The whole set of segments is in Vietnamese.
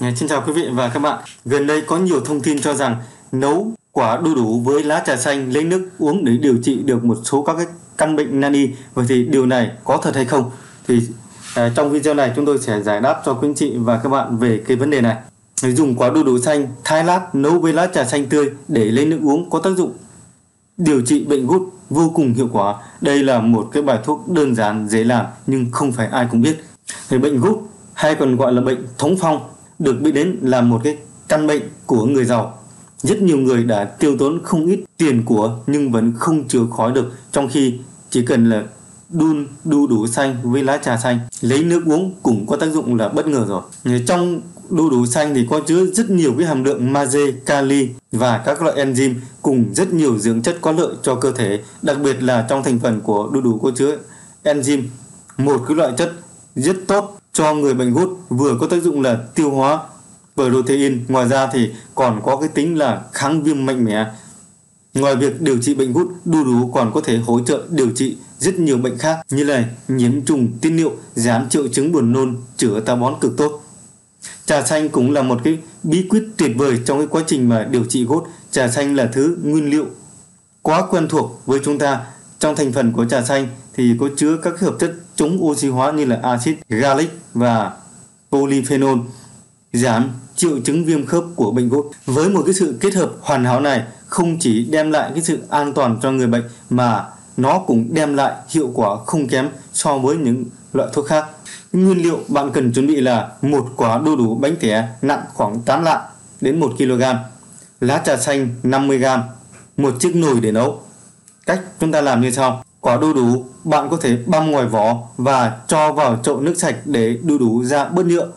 Xin chào quý vị và các bạn. Gần đây có nhiều thông tin cho rằng nấu quả đu đủ với lá trà xanh lấy nước uống để điều trị được một số các cái căn bệnh nan y. Vậy thì điều này có thật hay không? Thì trong video này chúng tôi sẽ giải đáp cho quý anh chị và các bạn về cái vấn đề này. Dùng quả đu đủ xanh thái lát nấu với lá trà xanh tươi để lấy nước uống có tác dụng điều trị bệnh gút vô cùng hiệu quả. Đây là một cái bài thuốc đơn giản dễ làm nhưng không phải ai cũng biết. Thì bệnh gút hay còn gọi là bệnh thống phong được biết đến là một cái căn bệnh của người giàu. Rất nhiều người đã tiêu tốn không ít tiền của nhưng vẫn không chữa khỏi được, trong khi chỉ cần là đun đu đủ xanh với lá trà xanh lấy nước uống cũng có tác dụng là bất ngờ rồi. Trong đu đủ xanh thì có chứa rất nhiều cái hàm lượng magie, kali và các loại enzyme cùng rất nhiều dưỡng chất có lợi cho cơ thể. Đặc biệt là trong thành phần của đu đủ có chứa enzyme, một cái loại chất rất tốt cho người bệnh gút, vừa có tác dụng là tiêu hóa protein, ngoài ra thì còn có cái tính là kháng viêm mạnh mẽ. Ngoài việc điều trị bệnh gút, đu đủ còn có thể hỗ trợ điều trị rất nhiều bệnh khác như là nhiễm trùng tiết niệu, giảm triệu chứng buồn nôn, chữa táo bón cực tốt. Trà xanh cũng là một cái bí quyết tuyệt vời trong cái quá trình mà điều trị gút. Trà xanh là thứ nguyên liệu quá quen thuộc với chúng ta. Trong thành phần của trà xanh thì có chứa các hợp chất chống oxy hóa như là axit gallic và polyphenol, giảm triệu chứng viêm khớp của bệnh gút. Với một cái sự kết hợp hoàn hảo này, không chỉ đem lại cái sự an toàn cho người bệnh mà nó cũng đem lại hiệu quả không kém so với những loại thuốc khác. Nguyên liệu bạn cần chuẩn bị là một quả đu đủ bánh thẻ nặng khoảng 8 lạng đến 1 kg, lá trà xanh 50 g, một chiếc nồi để nấu. Cách chúng ta làm như sau: quả đu đủ bạn có thể băm ngoài vỏ và cho vào chậu nước sạch để đu đủ ra bớt nhựa,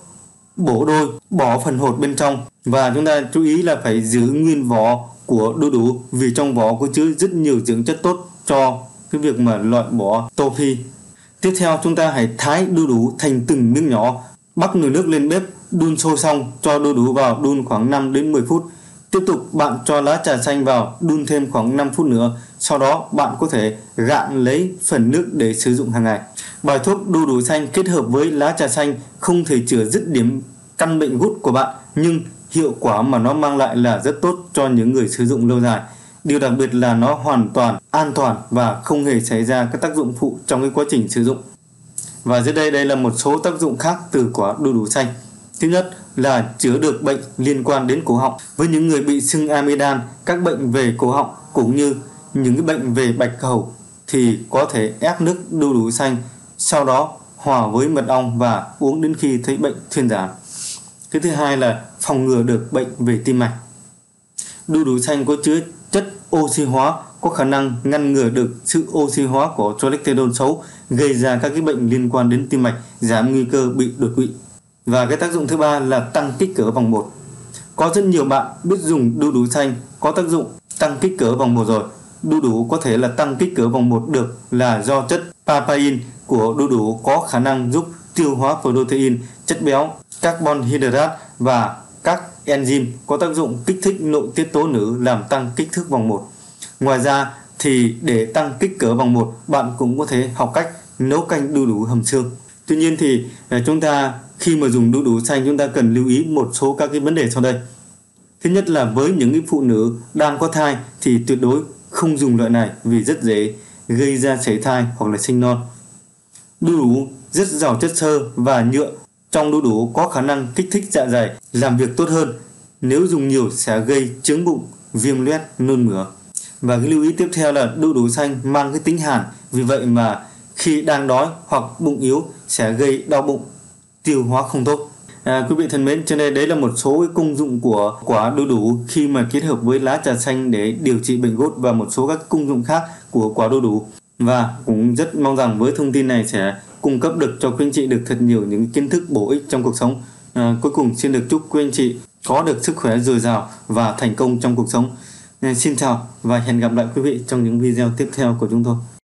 bổ đôi, bỏ phần hột bên trong. Và chúng ta chú ý là phải giữ nguyên vỏ của đu đủ vì trong vỏ có chứa rất nhiều dưỡng chất tốt cho cái việc mà loại bỏ tô phi. Tiếp theo chúng ta hãy thái đu đủ thành từng miếng nhỏ, bắc nồi nước lên bếp, đun sôi xong cho đu đủ vào đun khoảng 5 đến 10 phút. Tiếp tục bạn cho lá trà xanh vào đun thêm khoảng 5 phút nữa, sau đó bạn có thể gạn lấy phần nước để sử dụng hàng ngày. Bài thuốc đu đủ xanh kết hợp với lá trà xanh không thể chữa dứt điểm căn bệnh gút của bạn, nhưng hiệu quả mà nó mang lại là rất tốt cho những người sử dụng lâu dài. Điều đặc biệt là nó hoàn toàn an toàn và không hề xảy ra các tác dụng phụ trong cái quá trình sử dụng. Và dưới đây là một số tác dụng khác từ quả đu đủ xanh. Thứ nhất là chữa được bệnh liên quan đến cổ họng. Với những người bị sưng amidan, các bệnh về cổ họng cũng như những cái bệnh về bạch hầu thì có thể ép nước đu đủ xanh, sau đó hòa với mật ong và uống đến khi thấy bệnh thuyên giảm. Cái thứ hai là phòng ngừa được bệnh về tim mạch. Đu đủ xanh có chứa chất oxy hóa, có khả năng ngăn ngừa được sự oxy hóa của cholesterol xấu, gây ra các cái bệnh liên quan đến tim mạch, giảm nguy cơ bị đột quỵ. Và cái tác dụng thứ ba là tăng kích cỡ vòng 1. Có rất nhiều bạn biết dùng đu đủ xanh có tác dụng tăng kích cỡ vòng 1 rồi. Đu đủ có thể là tăng kích cỡ vòng 1 được là do chất papain của đu đủ có khả năng giúp tiêu hóa protein, chất béo, carbon hydrate và các enzyme có tác dụng kích thích nội tiết tố nữ, làm tăng kích thước vòng 1. Ngoài ra thì để tăng kích cỡ vòng 1, bạn cũng có thể học cách nấu canh đu đủ hầm xương. Tuy nhiên thì chúng ta khi mà dùng đu đủ xanh, chúng ta cần lưu ý một số các cái vấn đề sau đây. Thứ nhất là với những cái phụ nữ đang có thai thì tuyệt đối không dùng loại này vì rất dễ gây ra sảy thai hoặc là sinh non. Đu đủ rất giàu chất xơ và nhựa, trong đu đủ có khả năng kích thích dạ dày làm việc tốt hơn. Nếu dùng nhiều sẽ gây chướng bụng, viêm loét, nôn mửa. Và cái lưu ý tiếp theo là đu đủ xanh mang cái tính hàn, vì vậy mà khi đang đói hoặc bụng yếu sẽ gây đau bụng, tiêu hóa không tốt. Quý vị thân mến, cho nên đấy là một số cái công dụng của quả đu đủ khi mà kết hợp với lá trà xanh để điều trị bệnh gút và một số các công dụng khác của quả đu đủ. Và cũng rất mong rằng với thông tin này sẽ cung cấp được cho quý anh chị được thật nhiều những kiến thức bổ ích trong cuộc sống. Cuối cùng xin được chúc quý anh chị có được sức khỏe dồi dào và thành công trong cuộc sống. Xin chào và hẹn gặp lại quý vị trong những video tiếp theo của chúng tôi.